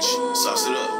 Sauce it up.